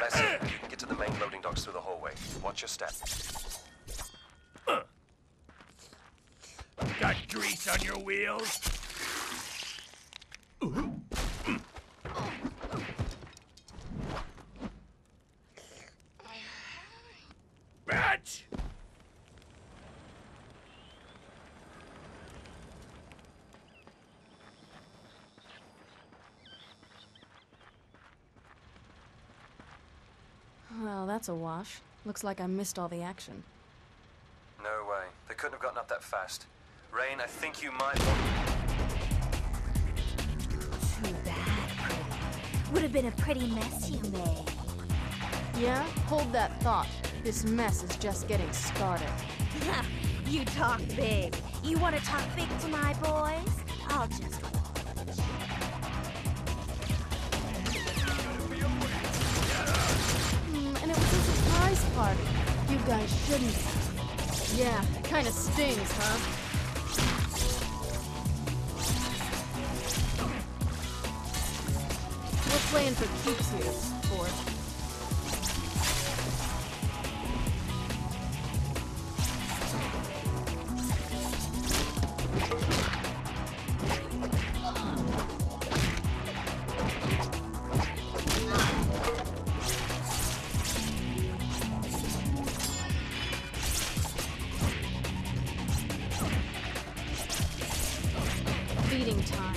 That's it. Get to the main loading docks through the hallway. Watch your step. Got grease on your wheels? Ooh. Batch! Well, that's a wash. Looks like I missed all the action. No way. They couldn't have gotten up that fast. Rain, I think you might... Too bad. Would have been a pretty mess you made. Yeah? Hold that thought. This mess is just getting started. You talk big. You want to talk big to my boys? I'll just... and it was a surprise party. You guys shouldn't have. Yeah, it kind of stings, huh? We're playing for keeps here, sport. Feeding time.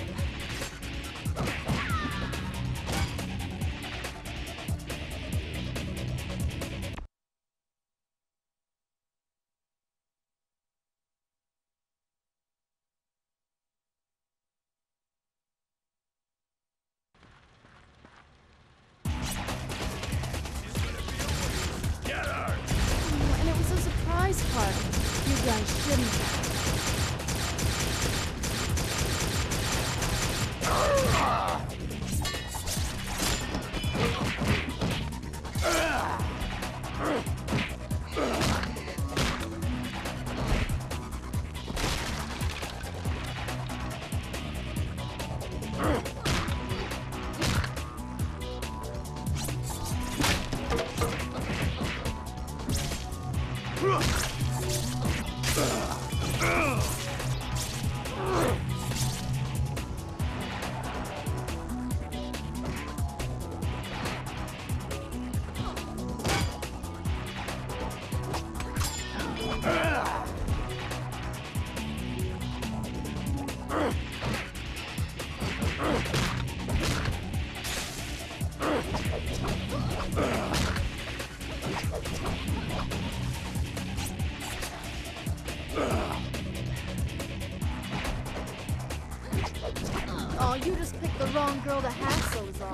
You just picked the wrong girl to hassle, is all.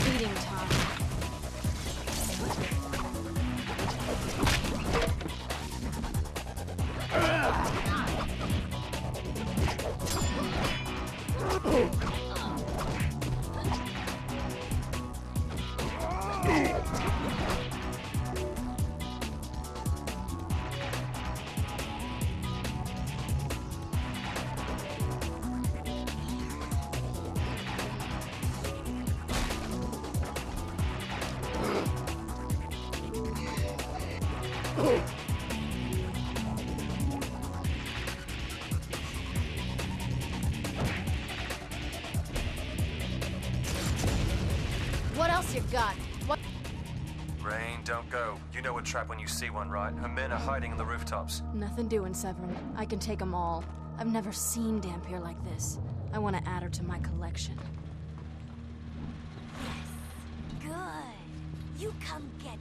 Feeding time. What else you got? What? Rain, don't go. You know a trap when you see one, right? Her men are hiding in the rooftops. Nothing doing, Severin. I can take them all. I've never seen Dhampir like this. I want to add her to my collection. Yes. Good. You come get me.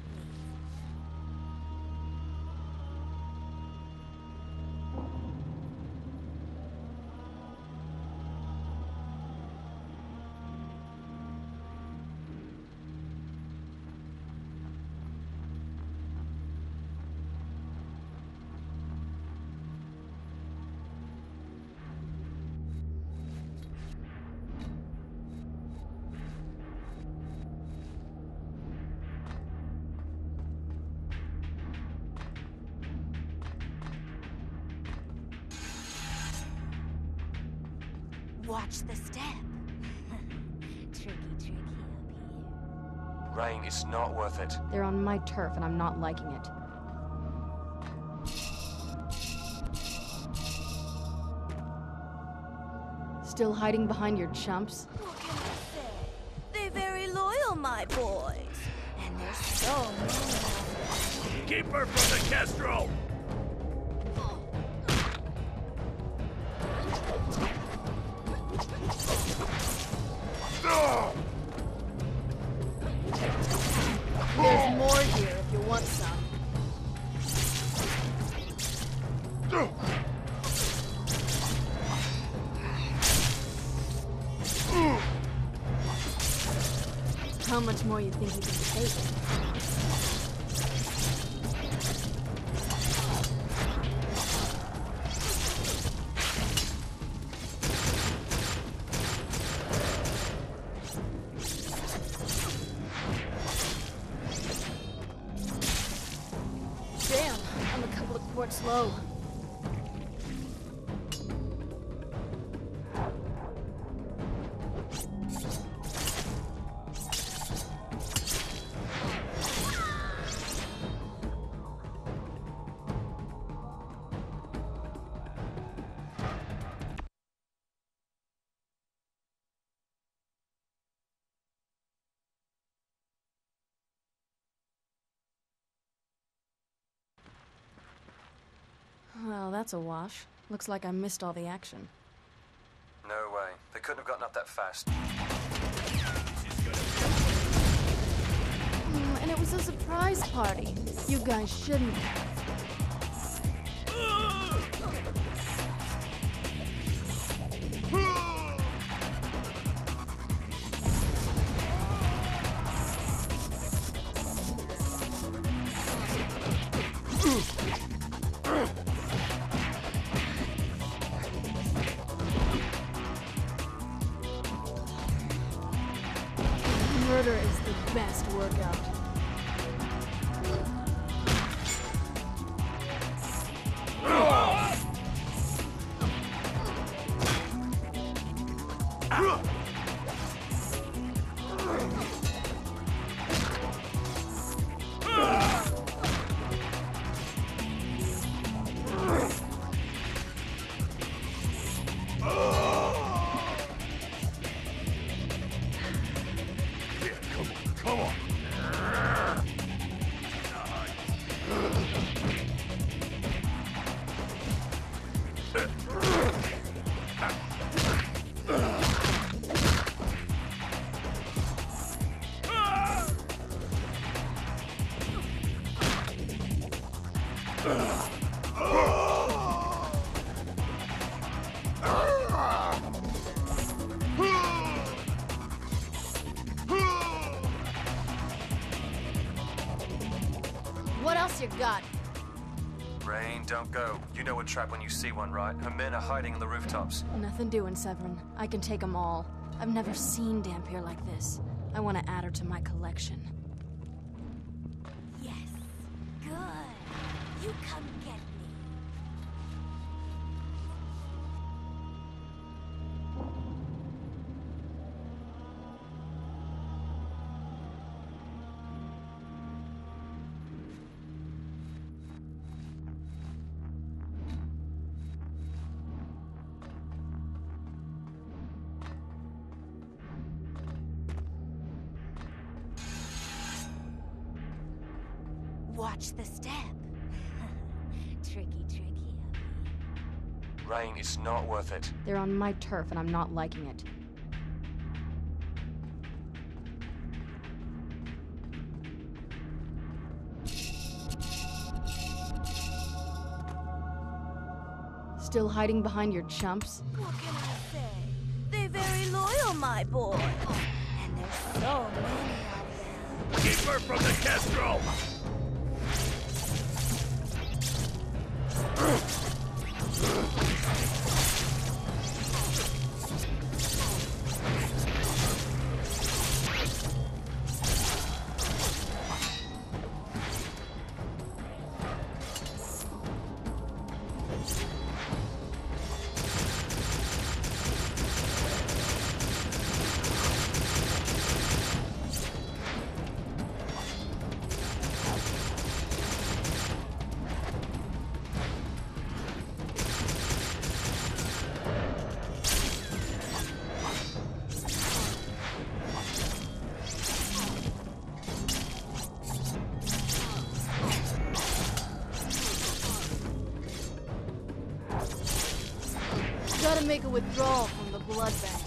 Watch the step. Tricky up here. Rain, it's not worth it. They're on my turf and I'm not liking it. Still hiding behind your chumps? What can I say? They're very loyal, my boys. And they're so loyal. Keep her from the Kestrel! There's more here if you want some. How much more you think you can take? Well, that's a wash. Looks like I missed all the action. No way. They couldn't have gotten up that fast. And it was a surprise party. You guys shouldn't have. Murder is the best workout. What else you got? Rain, don't go. You know a trap when you see one, right? Her men are hiding in the rooftops. Nothing doing, Severin. I can take them all. I've never seen Dhampir like this. I want to add her to my collection. Yes. Good. You come get me. Watch the step. Tricky up here. Rain, it's not worth it. They're on my turf and I'm not liking it. Still hiding behind your chumps? What can I say? They're very loyal, my boy. And there's so many of them. Keep her from the Kestrel! Gotta make a withdrawal from the blood bank.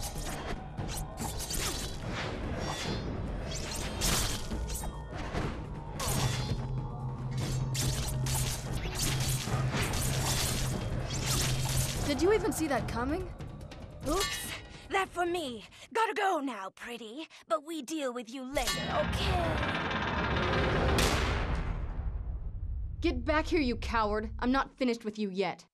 Did you even see that coming? Oops. That for me. Gotta go now, pretty. But we deal with you later, okay? Get back here, you coward. I'm not finished with you yet.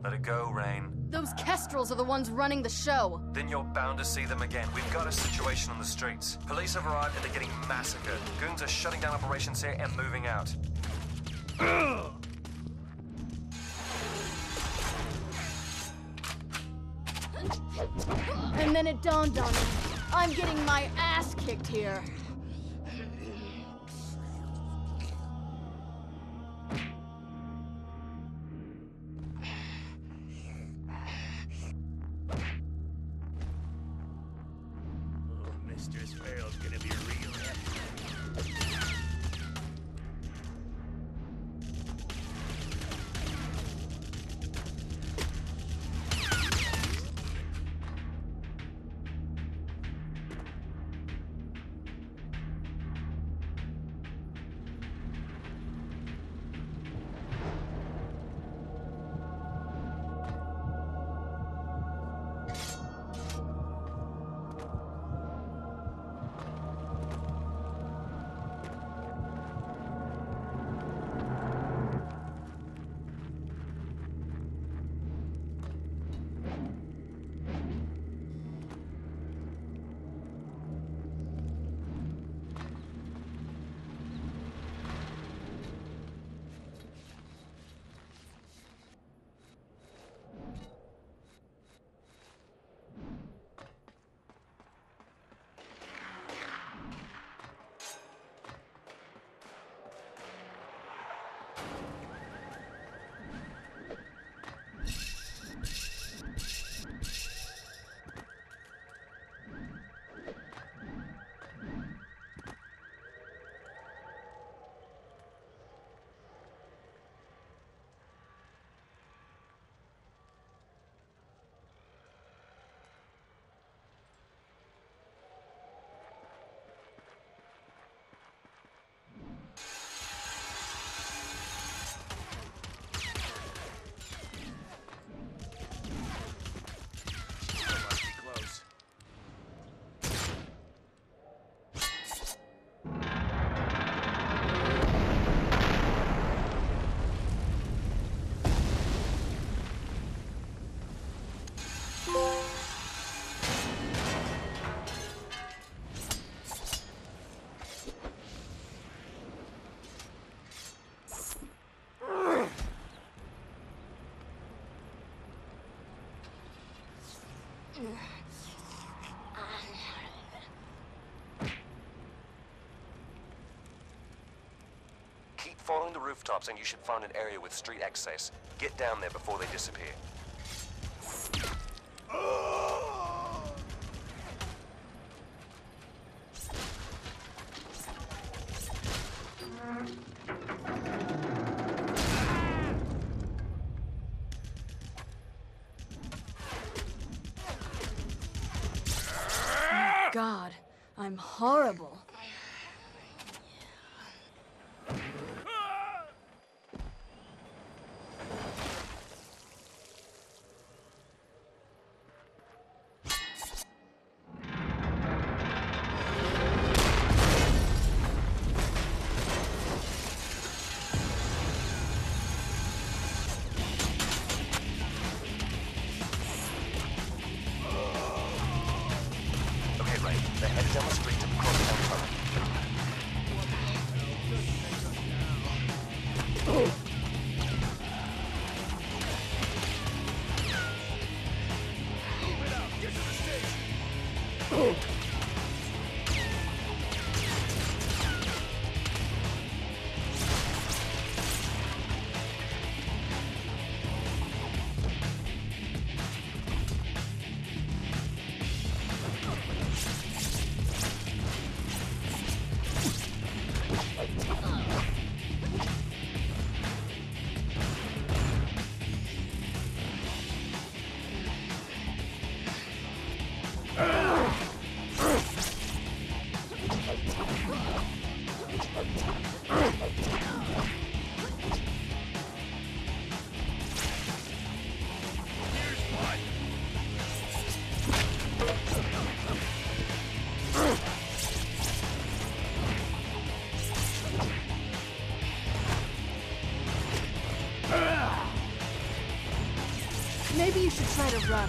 Let it go, Rain. Those Kestrels are the ones running the show. Then you're bound to see them again. We've got a situation on the streets. Police have arrived and they're getting massacred. Goons are shutting down operations here and moving out. Ugh! And then it dawned on me, I'm getting my ass kicked here. Keep following the rooftops and you should find an area with street access. Get down there before they disappear. God, I'm horrible. Maybe you should try to run.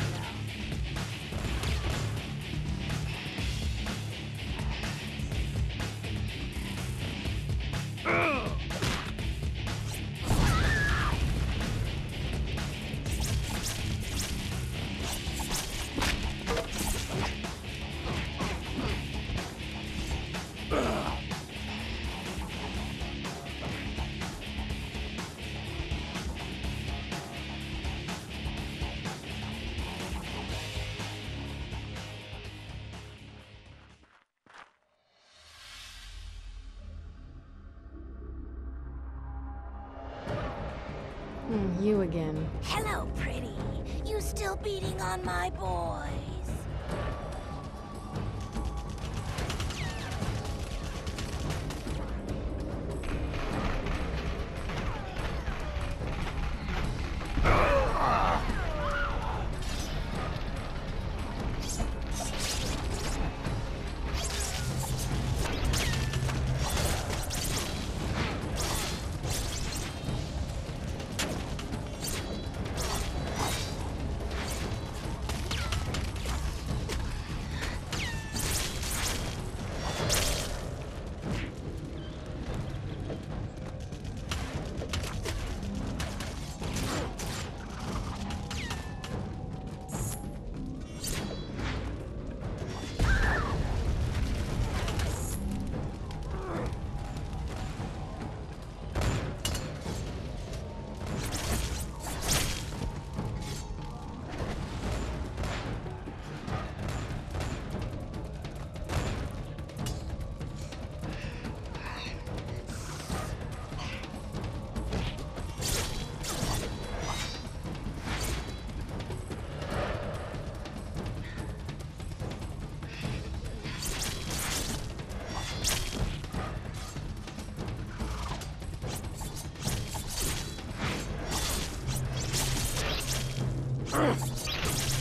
You again. Hello, pretty. You still beating on my boys?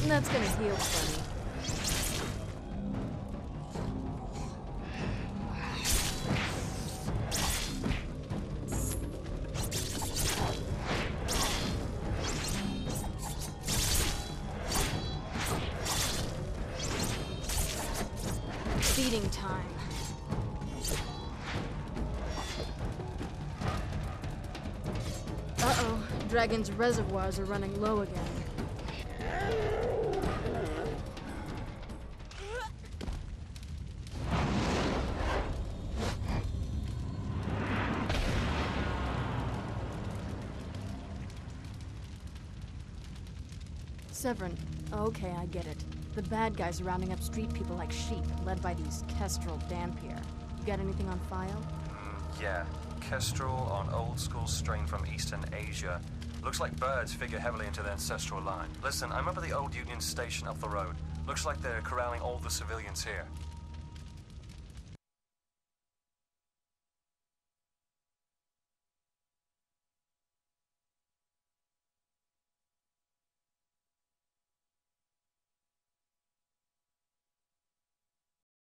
That's gonna heal for me. Feeding time. Uh-oh, Dragon's reservoirs are running low again. Severin. Okay, I get it. The bad guys are rounding up street people like sheep, led by these Kestrel Dhampir. You got anything on file? Yeah. Kestrel on old school strain from Eastern Asia. Looks like birds figure heavily into their ancestral line. Listen, I remember the old Union Station up the road. Looks like they're corralling all the civilians here.